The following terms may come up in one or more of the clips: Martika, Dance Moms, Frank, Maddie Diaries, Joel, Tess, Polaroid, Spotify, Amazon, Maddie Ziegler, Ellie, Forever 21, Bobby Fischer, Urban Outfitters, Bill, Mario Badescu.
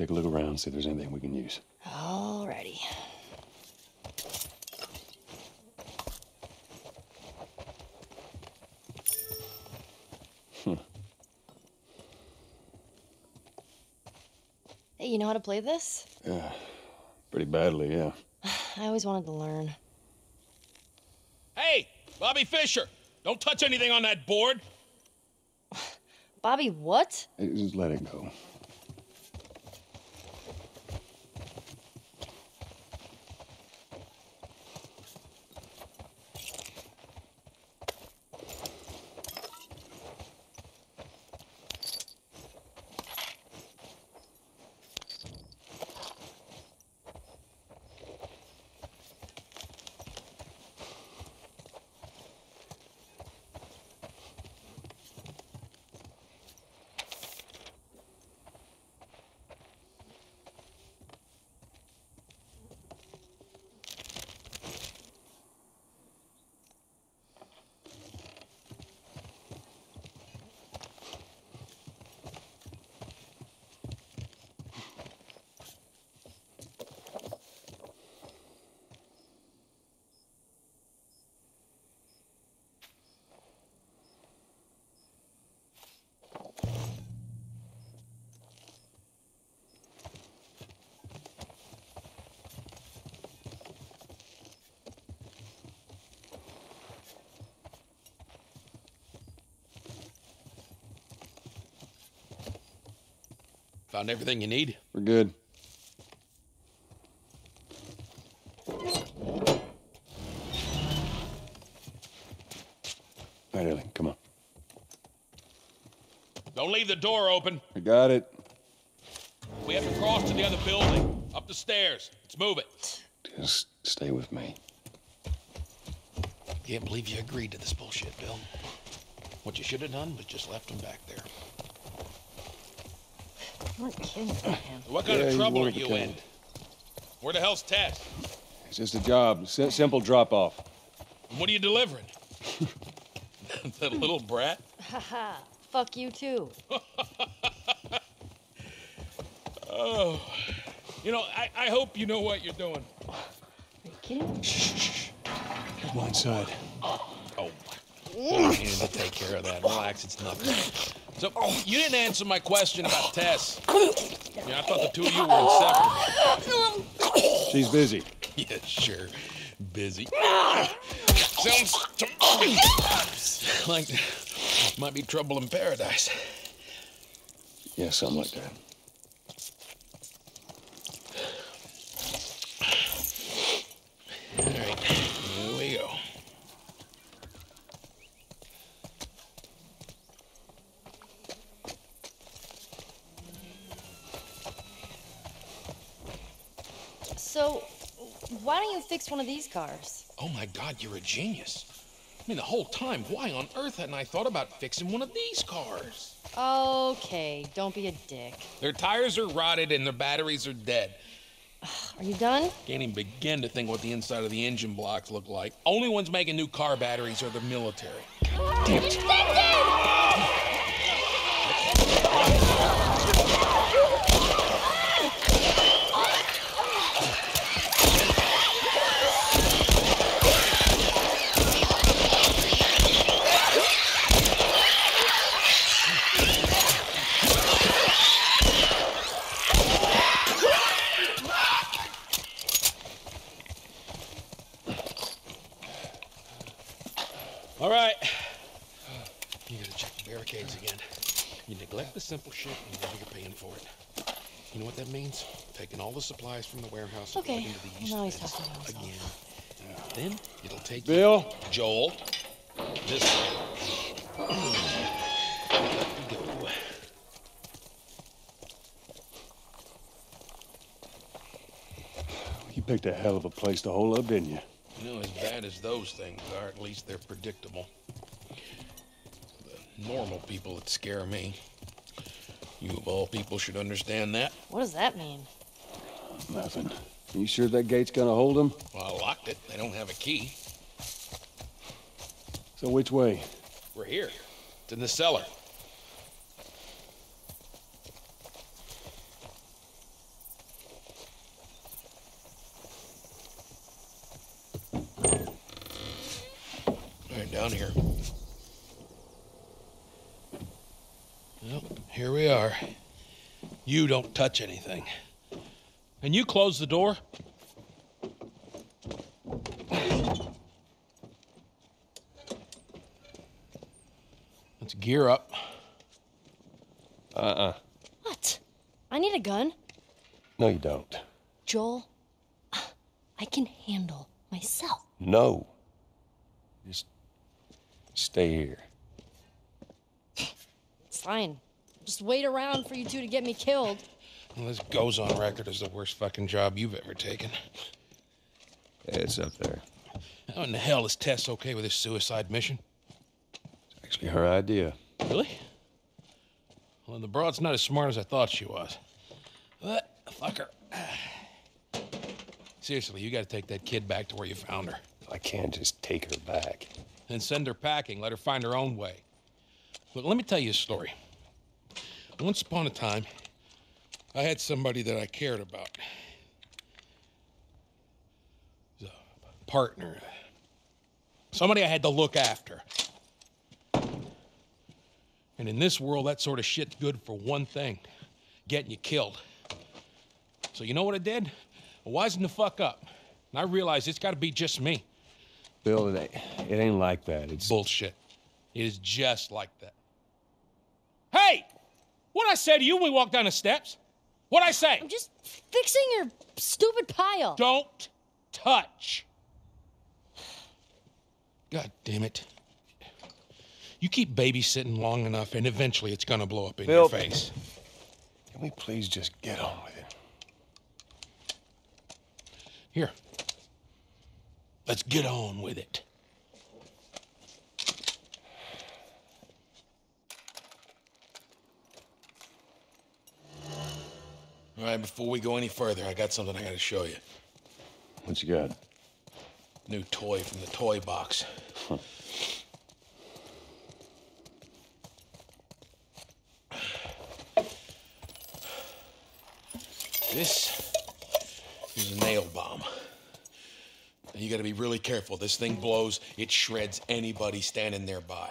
take a look around, see if there's anything we can use. Alrighty. Hey, you know how to play this? Yeah, pretty badly, yeah. I always wanted to learn. Hey, Bobby Fischer! Don't touch anything on that board! Bobby, what? Just let it go. Found everything you need? We're good. All right, Ellie, come on. Don't leave the door open. I got it. We have to cross to the other building, up the stairs. Let's move it. Just stay with me. Can't believe you agreed to this bullshit, Bill. What you should have done was just left him back there. What kind of trouble are you in? Where the hell's Tess? It's just a job. Simple drop-off. What are you delivering? That little brat? Haha. Fuck you, too. Oh. You know, I hope you know what you're doing. Are you kidding? Shh. Come on inside. Oh. You need to take care of that. Relax, it's nothing. So, you didn't answer my question about Tess. Yeah, I thought the two of you were inseparable. She's busy. Yeah, sure. Busy. Sounds to me like there might be trouble in paradise. Yeah, something like that. All right, here we go. So, why don't you fix one of these cars? Oh my God, you're a genius. I mean, the whole time, why on earth hadn't I thought about fixing one of these cars? Okay, don't be a dick. Their tires are rotted and their batteries are dead. Are you done? Can't even begin to think what the inside of the engine blocks look like. Only ones making new car batteries are the military. Damn it. Simple shit, and now you're paying for it. You know what that means? Taking all the supplies from the warehouse and into the east fence again. Then it'll take Bill, you, Joel, this way. Let me go. You picked a hell of a place to hole up, didn't you? You know, as bad as those things are, at least they're predictable. The normal people that scare me. You of all people should understand that. What does that mean? Nothing. You sure that gate's gonna hold them? Well, I locked it. They don't have a key. So which way? We're here. It's in the cellar. down here. Well, here we are. You don't touch anything. And you close the door. Let's gear up. What? I need a gun. No, you don't. Joel, I can handle myself. No. Just stay here. It's fine. Just wait around for you two to get me killed. Well, this goes on record as the worst fucking job you've ever taken. Yeah, it's up there. How in the hell is Tess okay with this suicide mission? It's actually her idea. Really? Well, the broad's not as smart as I thought she was. But, fuck her. Seriously, you gotta take that kid back to where you found her. I can't just take her back. Then send her packing. Let her find her own way. Look, let me tell you a story. Once upon a time, I had somebody that I cared about. He was a partner. Somebody I had to look after. And in this world, that sort of shit's good for one thing. Getting you killed. So you know what I did? I wisened the fuck up. And I realized it's gotta be just me. Bill, it ain't like that. It's bullshit. It is just like that. Hey! What I said to you when we walked down the steps? What'd I say? I'm just fixing your stupid pile. Don't touch. God damn it. You keep babysitting long enough, and eventually it's gonna blow up in Bill, your face. Can we please just get on with it? Here. Let's get on with it. All right, before we go any further, I got something I gotta show you. What you got? New toy from the toy box. Huh. This is a nail bomb. You gotta be really careful. This thing blows, it shreds anybody standing nearby.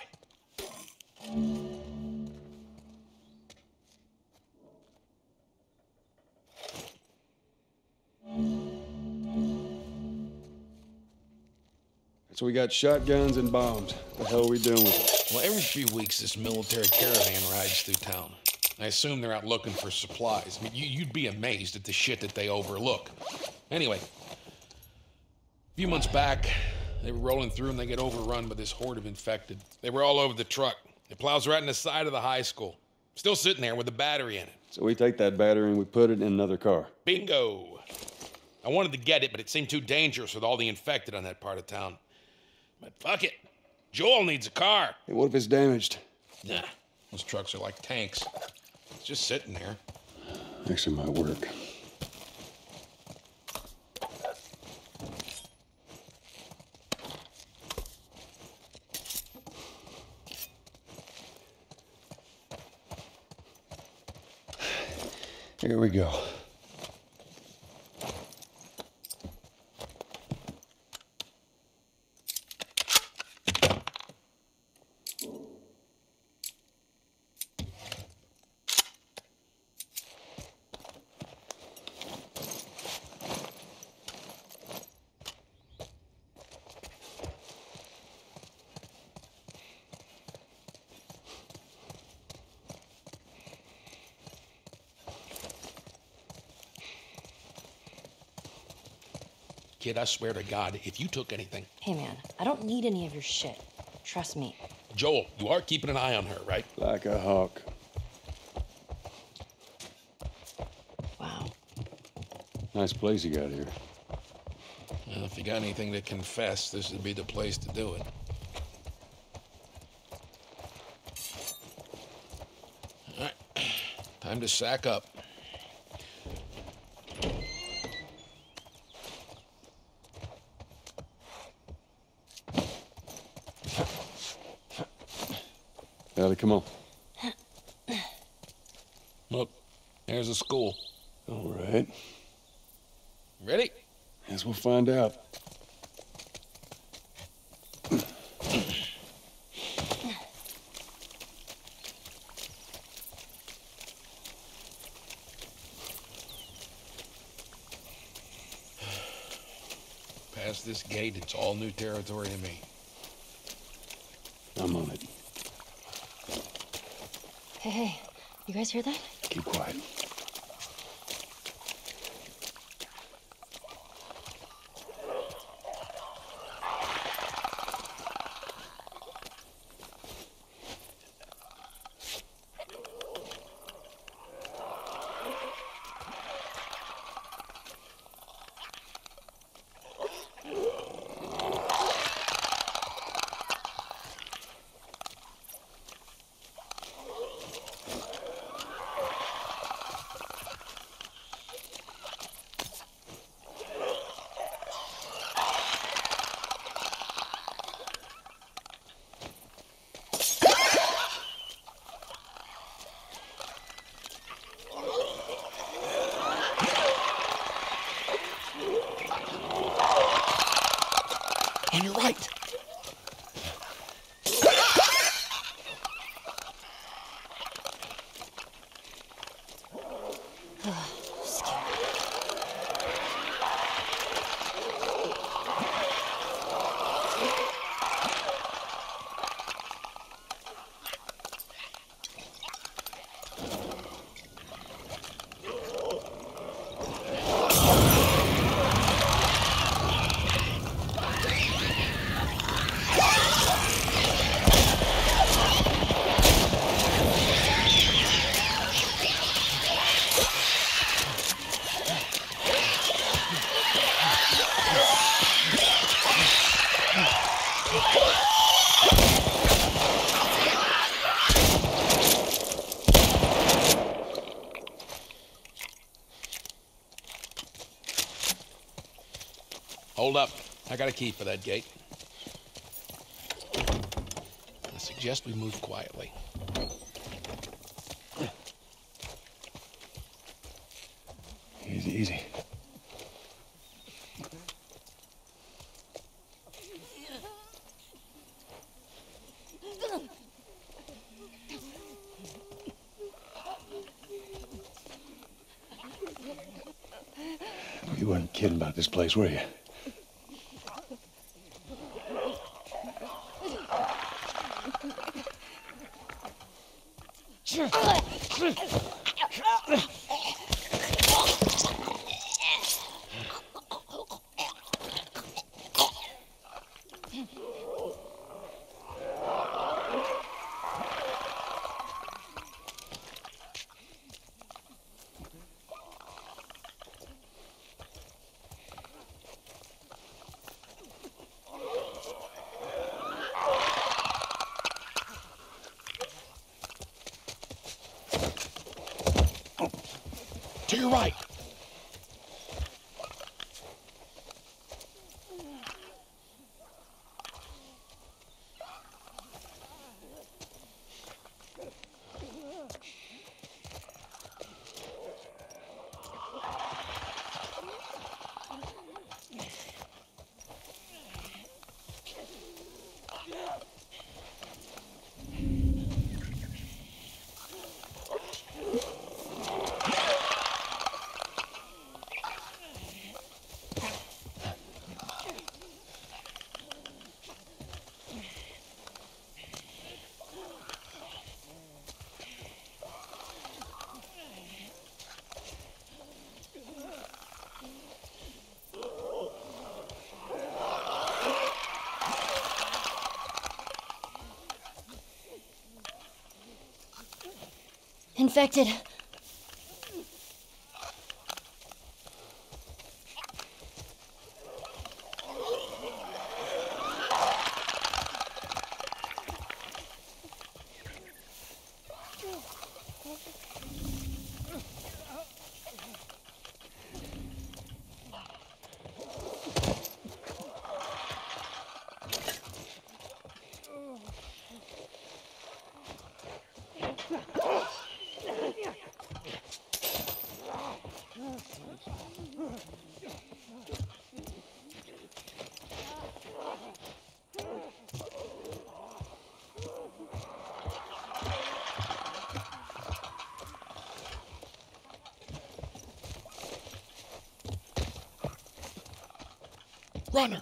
So we got shotguns and bombs. What the hell are we doing with it? Well, every few weeks, this military caravan rides through town. I assume they're out looking for supplies. I mean, you'd be amazed at the shit that they overlook. Anyway, a few months back, they were rolling through and they get overrun by this horde of infected. They were all over the truck. It plows right in the side of the high school. Still sitting there with a battery in it. So we take that battery and we put it in another car. Bingo. I wanted to get it, but it seemed too dangerous with all the infected on that part of town. But fuck it. Joel needs a car. Hey, what if it's damaged? Nah. Those trucks are like tanks. It's just sitting there. Actually, might work. Here we go. Kid, I swear to God, if you took anything... Hey, man, I don't need any of your shit. Trust me. Joel, you are keeping an eye on her, right? Like a hawk. Wow. Nice place you got here. Well, if you got anything to confess, this would be the place to do it. All right. Time to sack up. Ellie, come on. Look, there's a school. All right. Ready? Guess we'll find out. past this gate, it's all new territory to me. I'm on it. Hey, you guys hear that? Keep quiet. Hold up. I got a key for that gate. I suggest we move quietly. Easy, easy. You weren't kidding about this place, were you? To your right. Infected. Yeah. runner. What?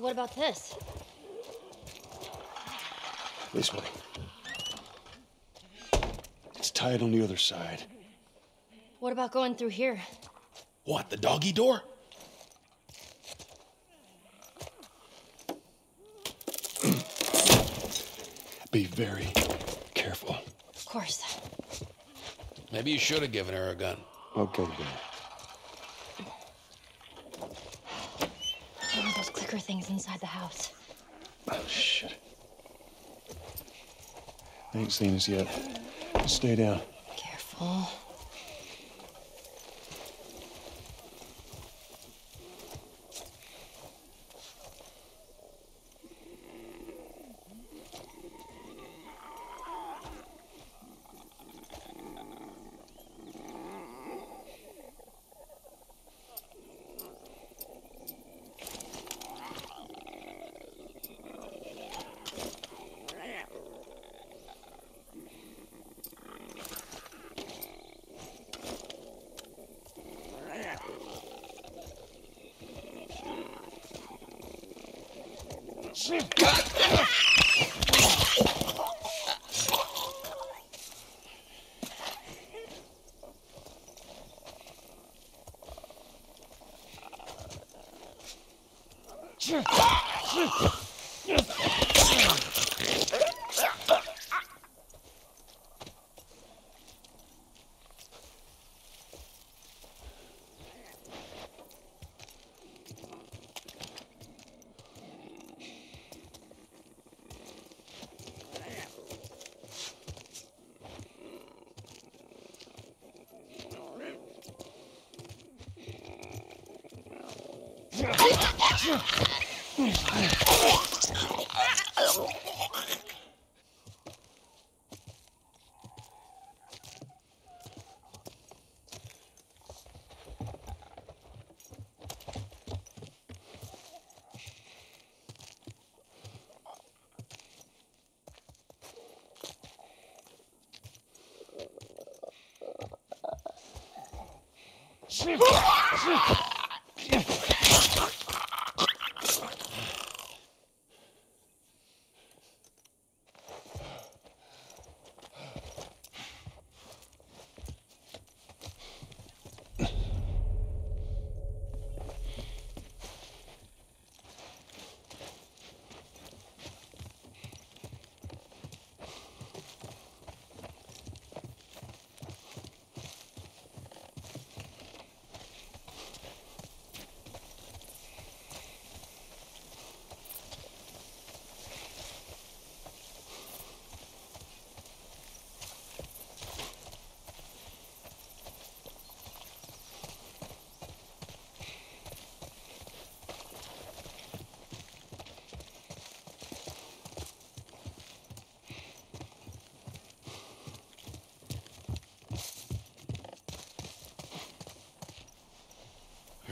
What about this? This one. It's tied on the other side. What about going through here? What, the doggy door? Be very careful. Of course. Maybe you should have given her a gun. Okay, Bill. One of those clicker things inside the house. Oh, shit. They ain't seen us yet. Stay down. Careful.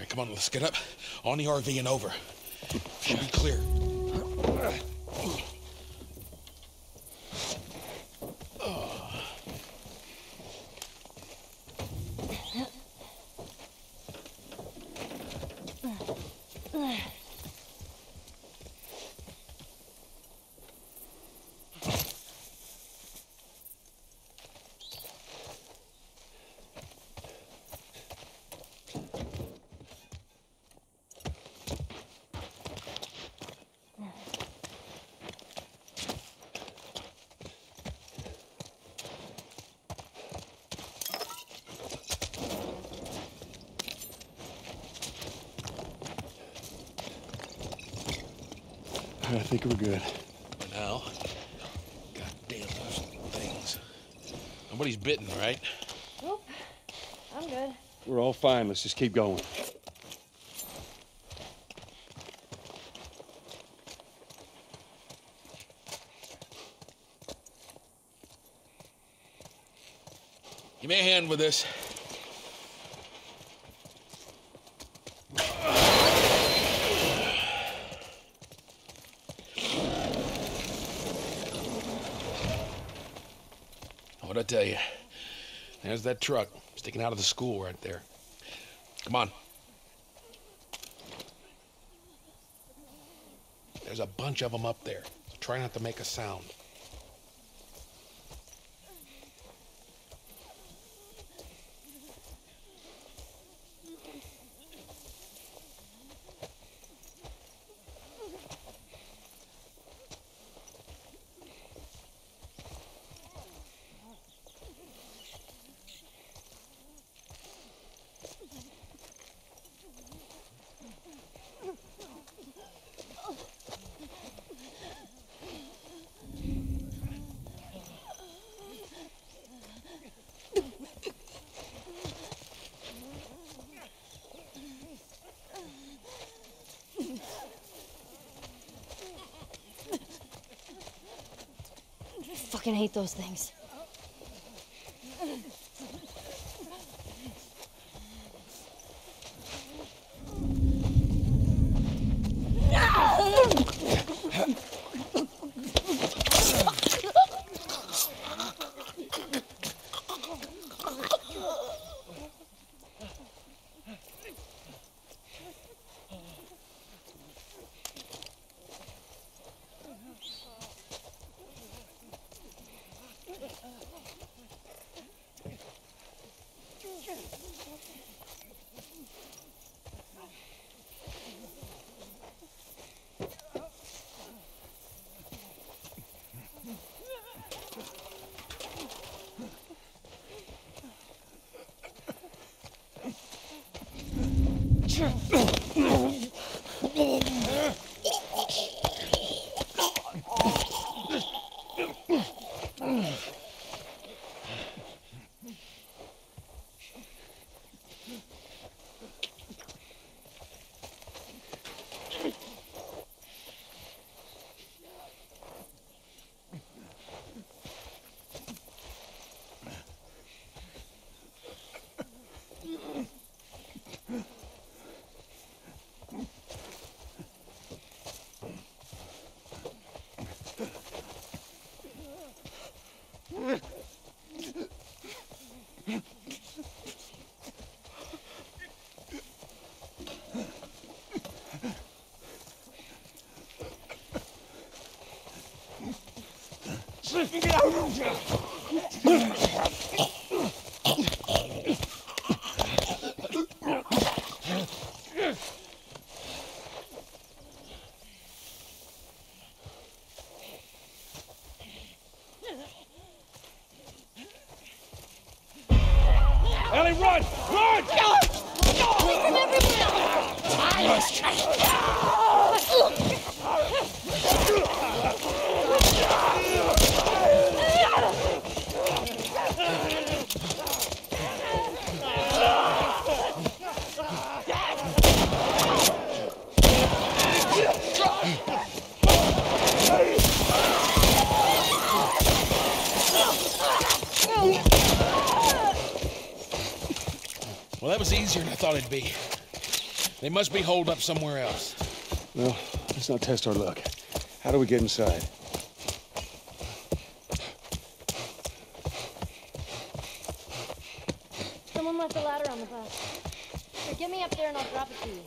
Come on, let's get up on the RV and over. Should be clear. I think we're good. Now, goddamn those things. Nobody's bitten, right? Nope. I'm good. We're all fine. Let's just keep going. Give me a hand with this. What'd I tell you? There's that truck sticking out of the school right there. Come on. There's a bunch of them up there, so try not to make a sound. I hate those things. Ellie, run! Run! No! No! Away from everyone! Well, that was easier than I thought it'd be. They must be holed up somewhere else. Well, let's not test our luck. How do we get inside? Someone left a ladder on the bus. Here, get me up there and I'll drop it to you.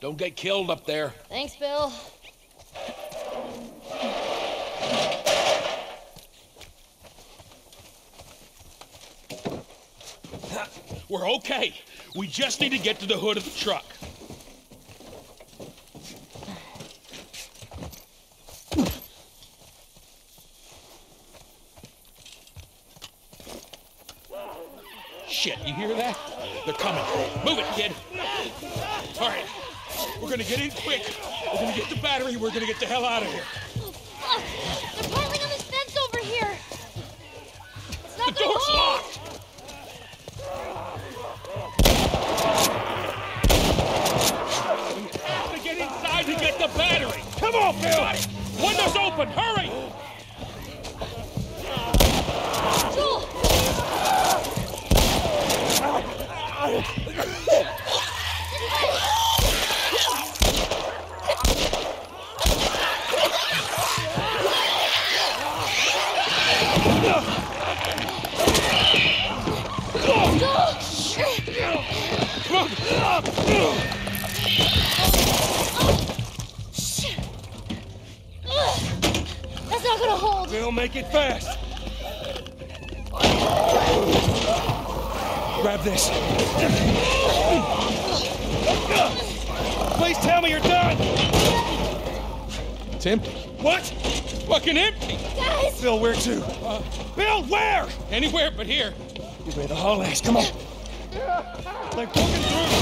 Don't get killed up there. Thanks, Bill. We're okay. We just need to get to the hood of the truck. Shit, you hear that? They're coming. Move it, kid. All right. We're gonna get in quick. We're gonna get the battery, we're gonna get the hell out of here. Oh, fuck! They're piling on this fence over here! It's not their home! The door's locked! We have to get inside to get the battery! Come on, Bill! Windows open, hurry! Joel! Shit! That's not gonna hold. We'll make it fast. Grab this. Please tell me you're done. It's empty. What? Fucking empty. Guys. Bill, where to? Bill, where? Anywhere but here. You better haul ass. Come on. They're poking through.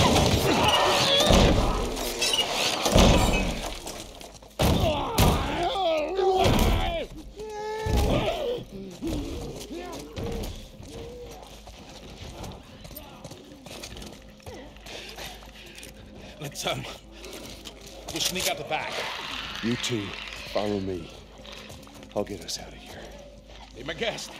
Let's we'll sneak out the back. You two, follow me. I'll get us out of here. Be my guest.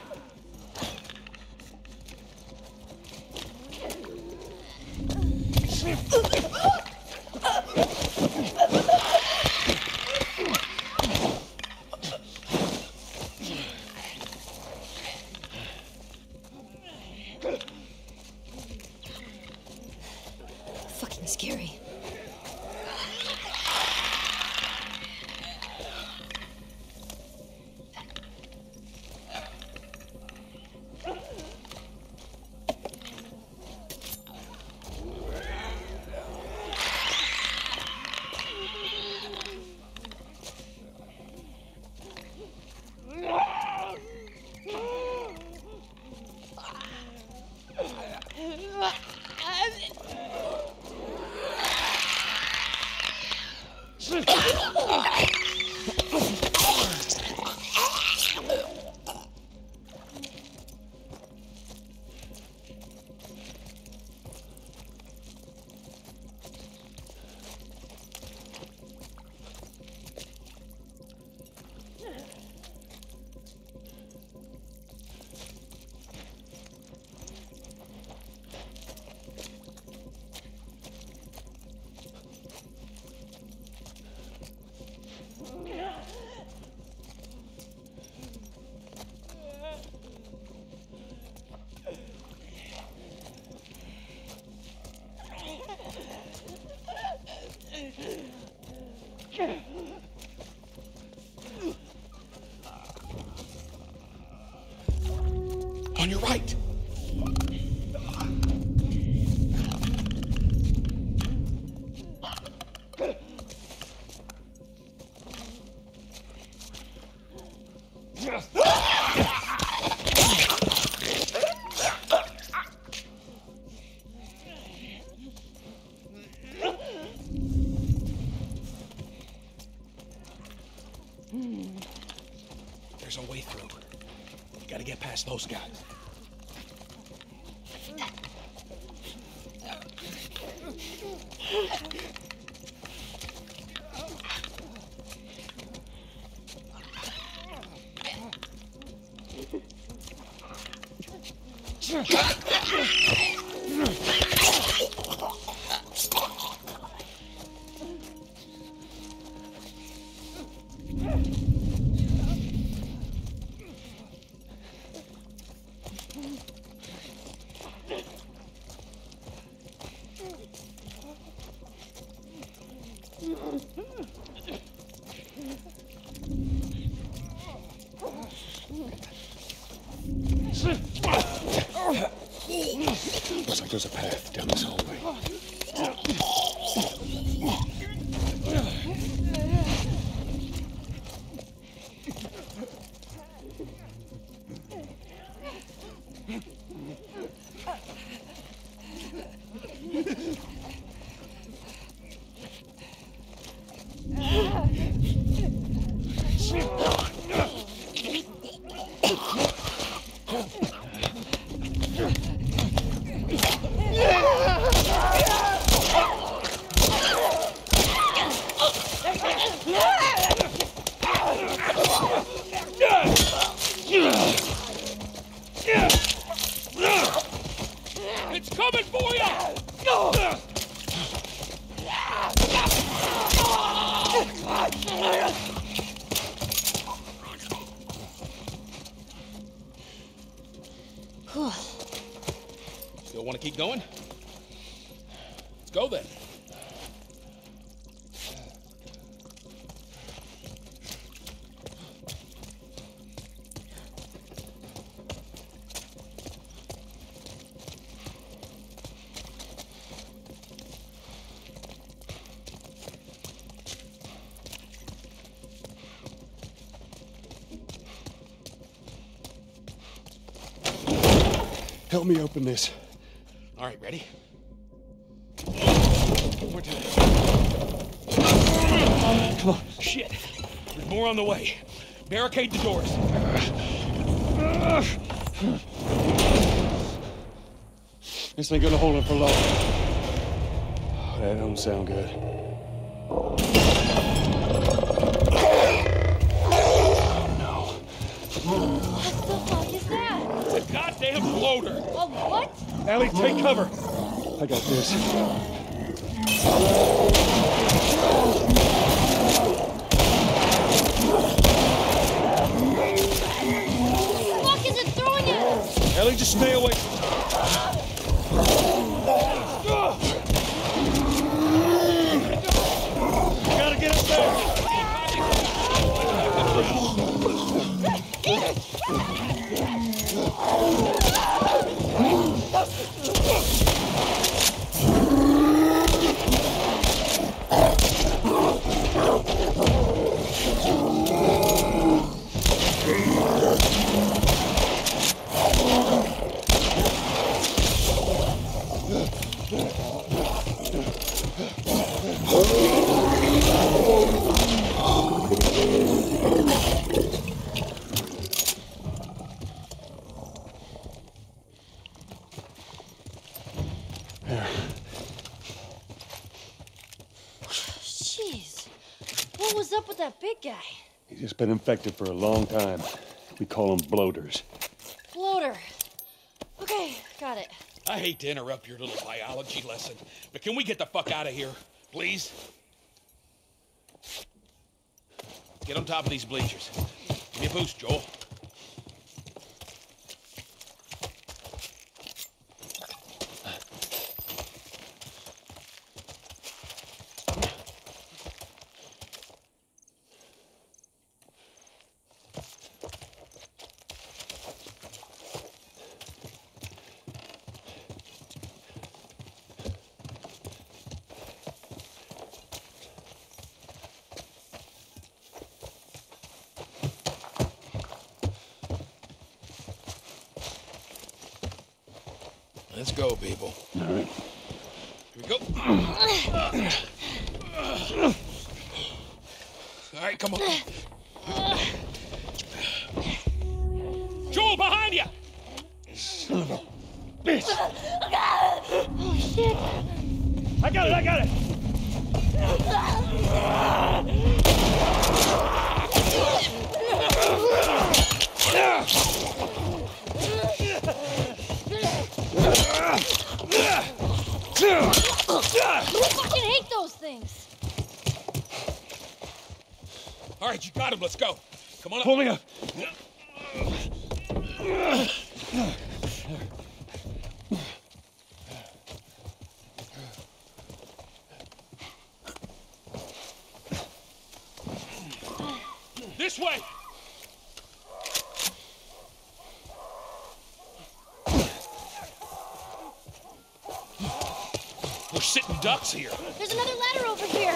Fucking scary. On your right. There's a way through. You gotta get past those guys. Looks like there's a path down this hallway. keep going? Let's go then. Help me open this. All right, ready? One more time. Come on. Shit. There's more on the way. Barricade the doors. This ain't gonna hold it for long. Oh, that don't sound good. Oh, no. What the fuck is that? It's a goddamn bloater. A what? Ellie, take cover. I got this. What the fuck is it throwing at? Ellie, just stay away. You gotta get up there. It's been infected for a long time. We call them bloaters. Bloater. Okay, got it. I hate to interrupt your little biology lesson, but can we get the fuck out of here, please? Get on top of these bleachers. Give me a boost, Joel. Let's go, people. All right. Here we go. All right, come on. Joel, behind you! Son of a bitch! Oh, shit. I got it, I got it! I fucking hate those things. All right, you got him. Let's go. Come on up. Pull me up. This way. We're sitting ducks here. There's another ladder over here.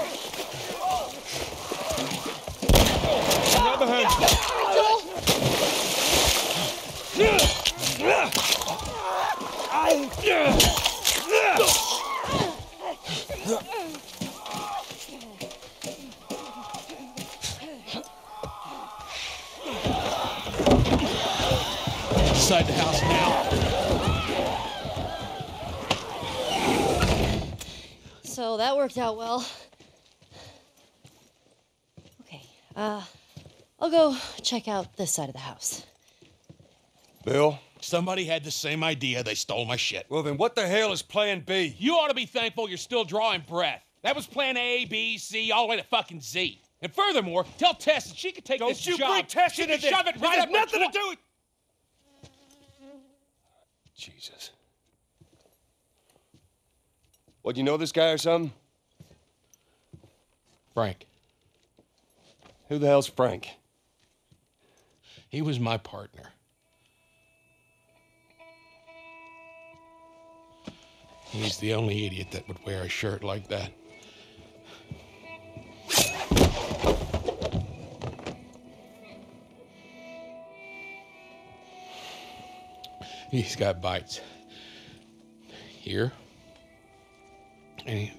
Right behind you. Inside the house now. So that worked out well. Okay, I'll go check out this side of the house. Bill? Somebody had the same idea. They stole my shit. Well, then what the hell is plan B? You ought to be thankful you're still drawing breath. That was plan A, B, C, all the way to fucking Z. And furthermore, tell Tess that she could take this job. Don't you bring Tess into this. She can shove it right up. Nothing to do with... Jesus. What, you know this guy or something? Frank. Who the hell's Frank? He was my partner. He's the only idiot that would wear a shirt like that. He's got bites. Here. And he...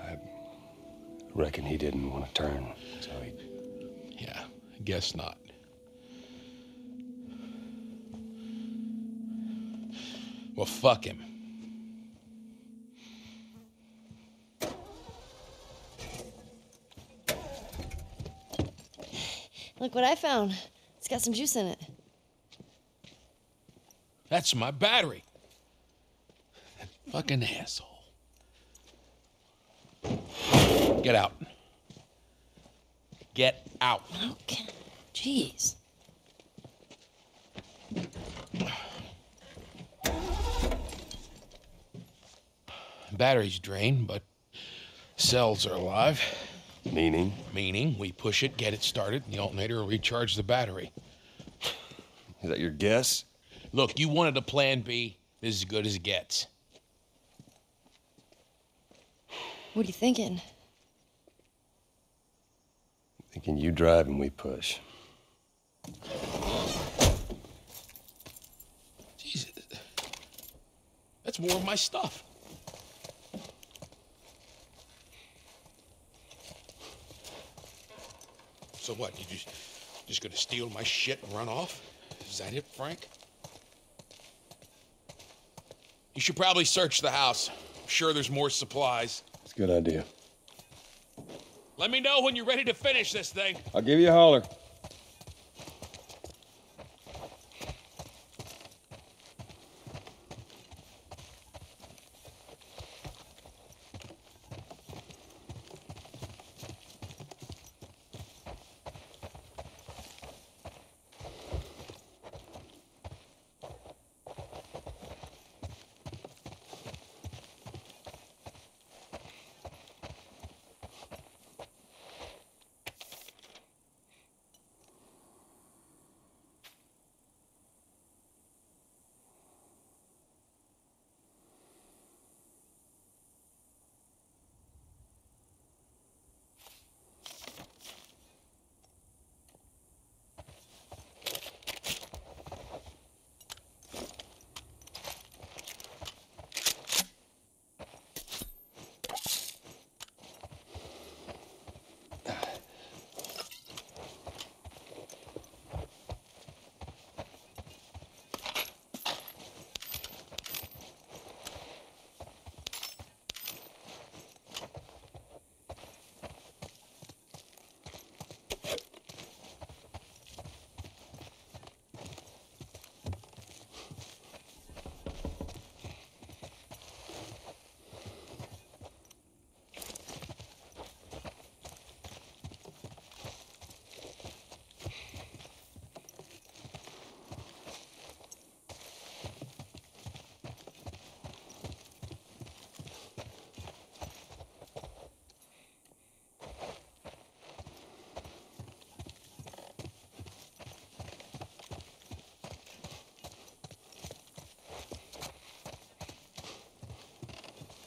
I reckon he didn't want to turn, so he... Yeah, I guess not. Well, fuck him. Look what I found. It's got some juice in it. That's my battery. That fucking asshole. Get out. Get out. Okay. Jeez. Battery's drained, but cells are alive. Meaning? Meaning we push it, get it started, and the alternator will recharge the battery. Is that your guess? Look, you wanted a plan B. This is as good as it gets. What are you thinking? I'm thinking you drive and we push. Jesus. That's more of my stuff. So what, you just gonna steal my shit and run off? Is that it, Frank? You should probably search the house. I'm sure there's more supplies. That's a good idea. Let me know when you're ready to finish this thing. I'll give you a holler.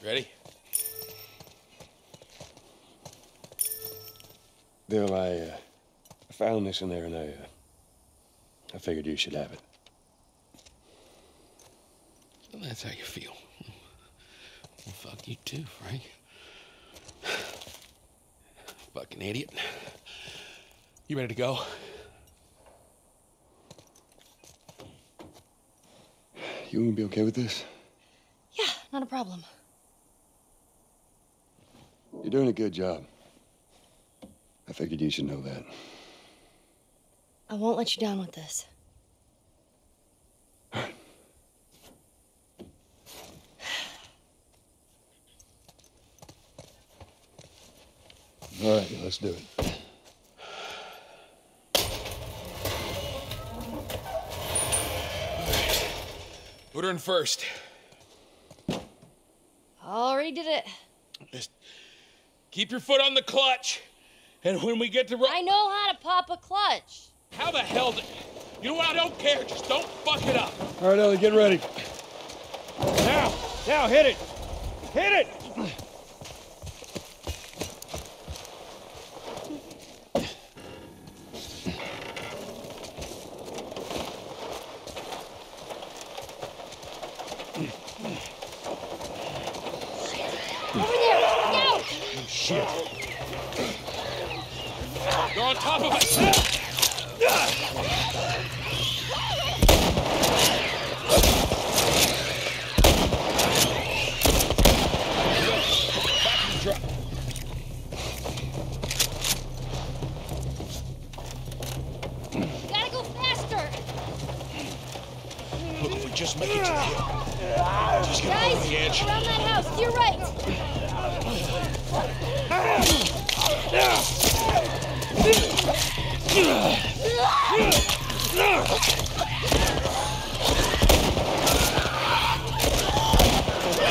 Ready? Bill, I found this in there, and I figured you should have it. Well, that's how you feel. Well, fuck you too, Frank. Fucking idiot. You ready to go? You gonna be okay with this? Yeah, not a problem. You're doing a good job. I figured you should know that. I won't let you down with this. All right. All right, let's do it. All right. Put her in first. Already did it. Just keep your foot on the clutch, and when we get to I know how to pop a clutch. How the hell did... You know what? I don't care. Just don't fuck it up. All right, Ellie, get ready. Now, now, hit it. Hit it! Shit. You're on top of it. Back to the drop. Gotta go faster. Look, if we just make it to the hill. Just get over the edge. Around that house, you're right. I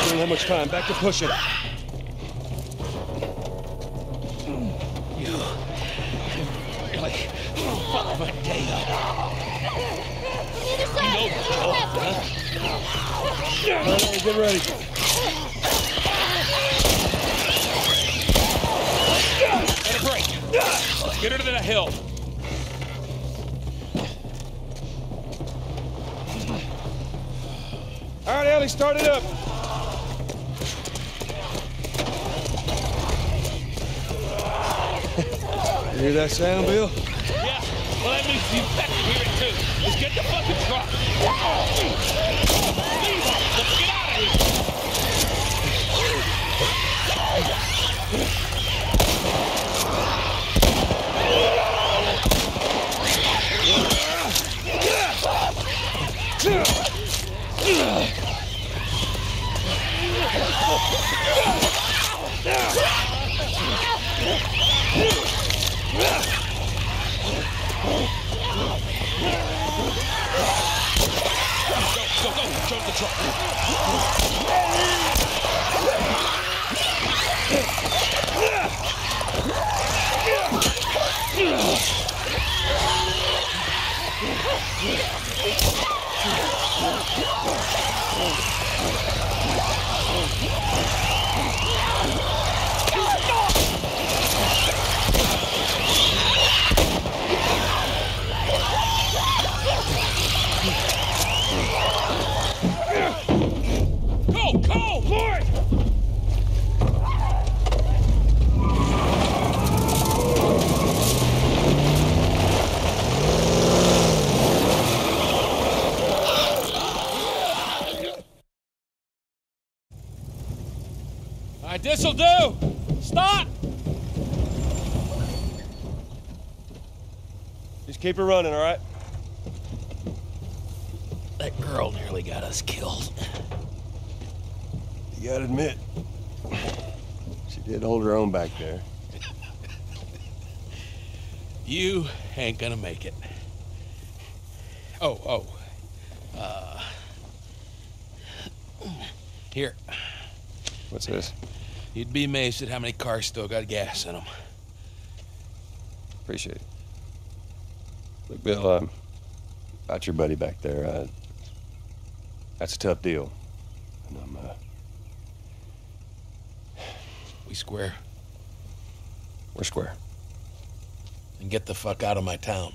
don't have much time. Back to pushing. You really fucked my day up. No, Joel, huh? All right, get ready. Get her to the hill. All right, Ellie, start it up. You hear that sound, Bill? Yeah, well, that means you back to hear it, too. Let's get the fucking truck. Let's get out of here. Jump the truck. This'll do! Stop! Just keep it running, all right? That girl nearly got us killed. You gotta admit, she did hold her own back there. You ain't gonna make it. Here. What's this? You'd be amazed at how many cars still got gas in them. Appreciate it. Look, Bill, about your buddy back there, that's a tough deal. And I'm, We square? We're square. And get the fuck out of my town.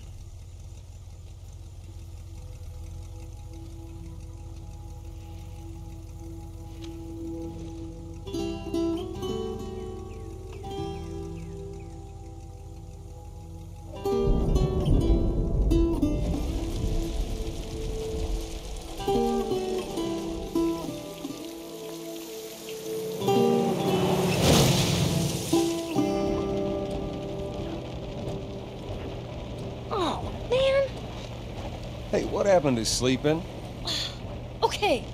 What happened to sleeping? Okay,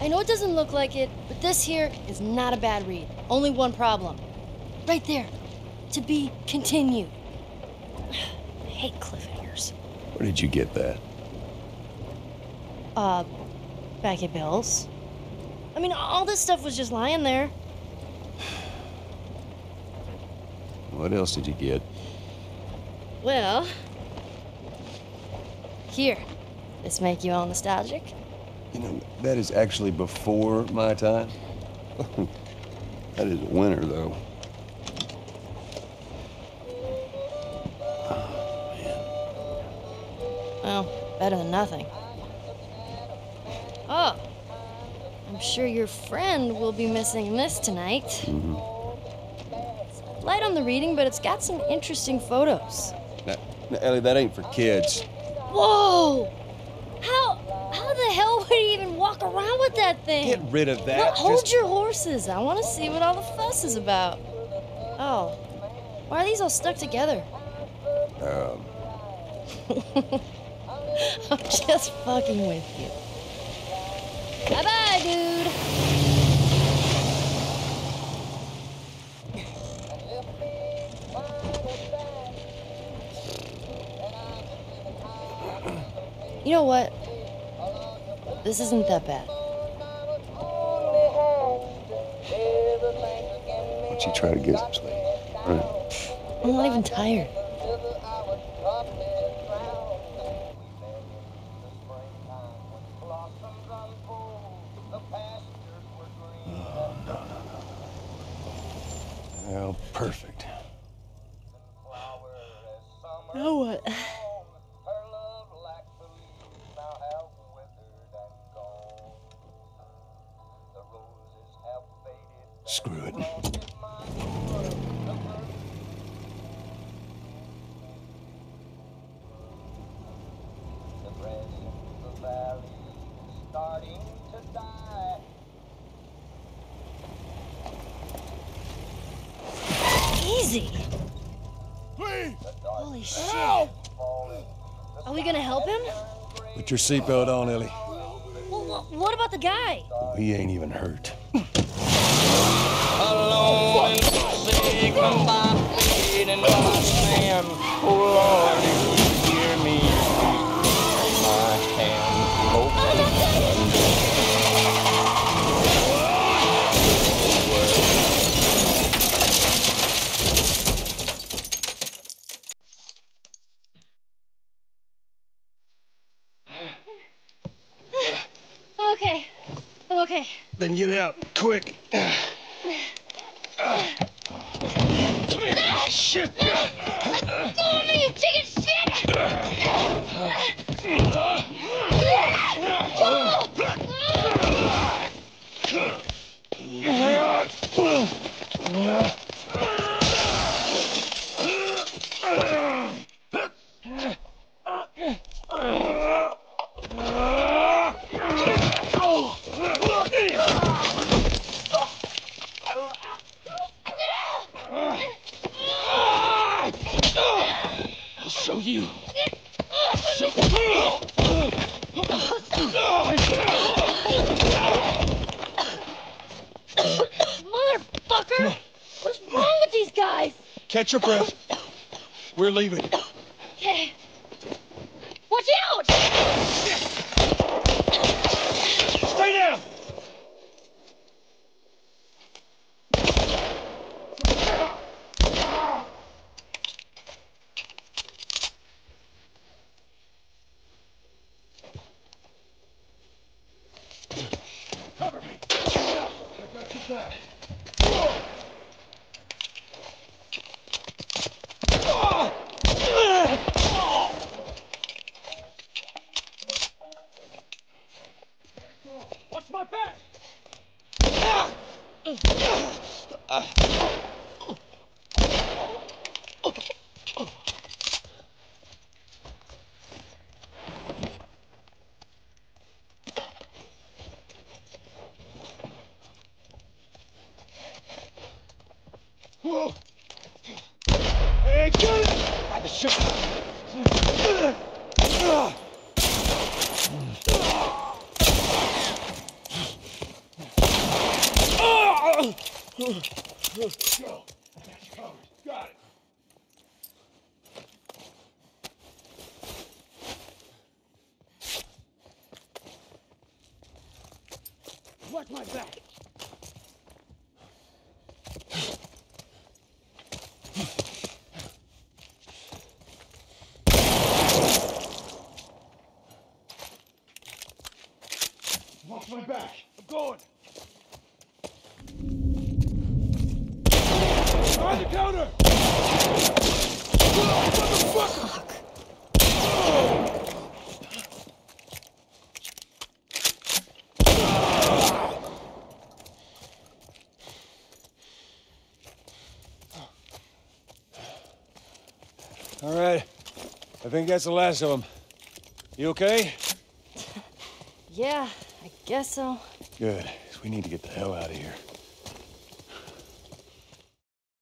I know it doesn't look like it, but this here is not a bad read. Only one problem. Right there. To be continued. I hate cliffhangers. Where did you get that? back at Bill's. I mean, all this stuff was just lying there. What else did you get? Well, here. This make you all nostalgic? You know, that is actually before my time. That is winter, though. Oh, man. Well, better than nothing. Oh, I'm sure your friend will be missing this tonight. Mm-hmm. Light on the reading, but it's got some interesting photos. Now, Ellie, that ain't for kids. Whoa! How the hell would he even walk around with that thing? Get rid of that. Well, hold your horses. I want to see what all the fuss is about. Oh, why are these all stuck together? I'm just fucking with you. Bye-bye, dude. You know what? This isn't that bad. What'd you try to get some sleep? Right. I'm not even tired. No. Well, perfect. Now what? Screw it. Easy. Please. Holy shit. Help. Are we gonna help him? Put your seatbelt on, Ellie. Well, what about the guy? Oh, he ain't even hurt. Alone in the sea, come by me and my stand. Oh Lord, if you hear me, take my hand. Hope you can do it. Okay, I'm okay. Then get out, quick. Shit! Let go of me, you chicken shit! Motherfucker! What's wrong with these guys? Catch your breath. We're leaving. Okay. Watch out! Stay down! Watch my back! Whoa! Hey, kill it! I just shook it. Go. Got it. got my back. All right, I think that's the last of them. You okay? Yeah, I guess so. Good, because we need to get the hell out of here.